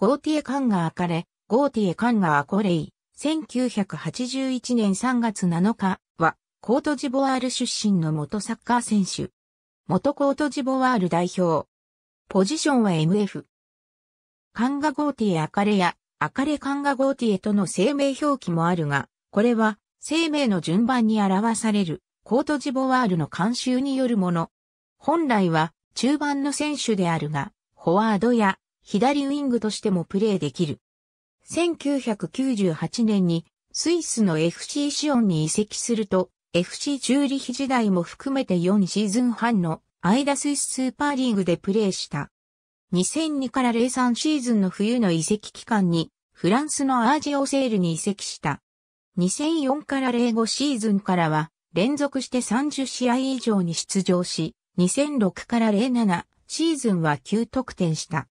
ゴーティエ・カンガーカレ、ゴーティエ・カンガーコレイ、1981年3月7日は、コートジボワール出身の元サッカー選手。元コートジボワール代表。ポジションは MF。カンガ・ゴーティエ・アカレや、アカレ・カンガ・ゴーティエとの姓名表記もあるが、これは、姓名の順番に表される、コートジボワールの慣習によるもの。本来は、中盤の選手であるが、フォワードや、左ウィングとしてもプレーできる。1998年にスイスの FC シオンに移籍すると FC チューリヒ時代も含めて4シーズン半の間スイススーパーリーグでプレーした。2002から03シーズンの冬の移籍期間にフランスのアージ・オセールに移籍した。2004から05シーズンからは連続して30試合以上に出場し、2006から07シーズンは9得点した。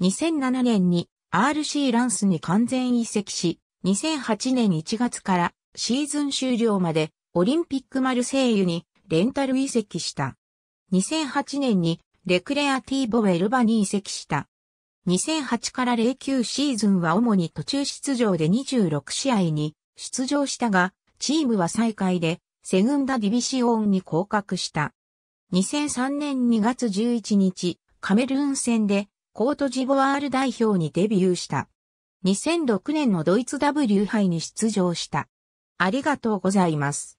2007年に RC ランスに完全移籍し、2008年1月からシーズン終了までオリンピックマルセイユにレンタル移籍した。2008年にレクレアティーボ・エルバに移籍した。2008から09シーズンは主に途中出場で26試合に出場したが、チームは最下位でセグンダ・ディビシオンに降格した。2003年2月11日、カメルーン戦でコートジボワール代表にデビューした。2006年のドイツW杯に出場した。ありがとうございます。